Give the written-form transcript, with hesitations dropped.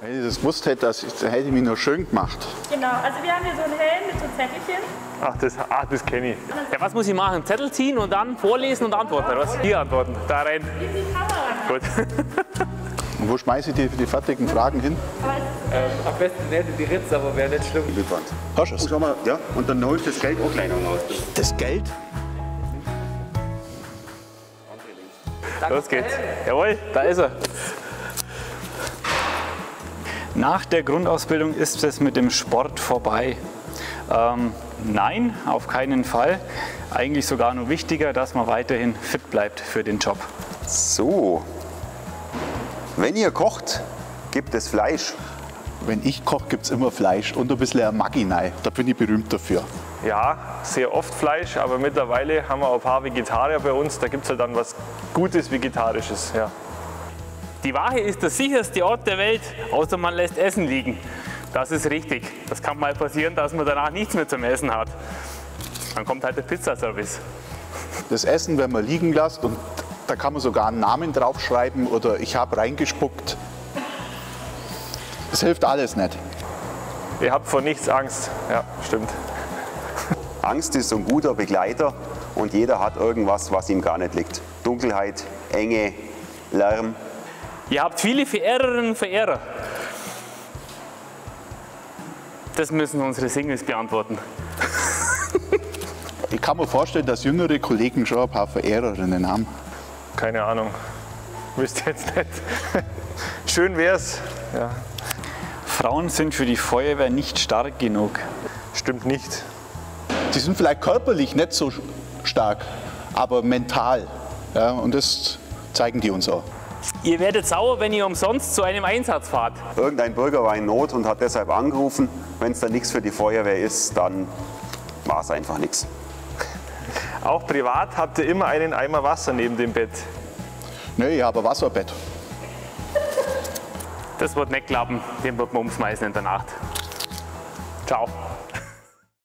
Wenn ich das gewusst hätte, das hätte ich mich noch schön gemacht. Genau, also wir haben hier so einen Helm mit so Zettelchen. Ach, das kenne ich. Ja, was muss ich machen? Zettel ziehen und dann vorlesen und antworten, oder was? Hier antworten, da rein. Hier ist die Kamera. Gut. Und wo schmeiße ich die fertigen Fragen hin? Am besten hätte die Ritz, aber wäre nicht schlimm. Hast du es? Schau mal, ja. Und dann holst du das Geld auch gleich noch raus. Das Geld? Los geht's. Jawohl, da ist er. Nach der Grundausbildung ist es mit dem Sport vorbei. Nein, auf keinen Fall. Eigentlich sogar nur wichtiger, dass man weiterhin fit bleibt für den Job. So, wenn ihr kocht, gibt es Fleisch. Wenn ich koche, gibt es immer Fleisch und ein bisschen ein Maggi rein. Da bin ich berühmt dafür. Ja, sehr oft Fleisch, aber mittlerweile haben wir auch ein paar Vegetarier bei uns. Da gibt es halt dann was Gutes Vegetarisches. Ja. Die Wache ist der sicherste Ort der Welt, außer man lässt Essen liegen. Das ist richtig. Das kann mal passieren, dass man danach nichts mehr zum Essen hat. Dann kommt halt der Pizzaservice. Das Essen, wenn man liegen lässt, und da kann man sogar einen Namen draufschreiben oder ich habe reingespuckt. Das hilft alles nicht. Ihr habt vor nichts Angst. Ja, stimmt. Angst ist ein guter Begleiter und jeder hat irgendwas, was ihm gar nicht liegt. Dunkelheit, Enge, Lärm. Ihr habt viele Verehrerinnen und Verehrer. Das müssen unsere Singles beantworten. Ich kann mir vorstellen, dass jüngere Kollegen schon ein paar Verehrerinnen haben. Keine Ahnung. Wüsste jetzt nicht. Schön wär's. Ja. Frauen sind für die Feuerwehr nicht stark genug. Stimmt nicht. Die sind vielleicht körperlich nicht so stark, aber mental. Ja, und das zeigen die uns auch. Ihr werdet sauer, wenn ihr umsonst zu einem Einsatz fahrt. Irgendein Bürger war in Not und hat deshalb angerufen. Wenn es dann nichts für die Feuerwehr ist, dann war es einfach nichts. Auch privat habt ihr immer einen Eimer Wasser neben dem Bett? Nee, ich habe ein Wasserbett. Das wird nicht klappen, den wird man umschmeißen in der Nacht. Ciao.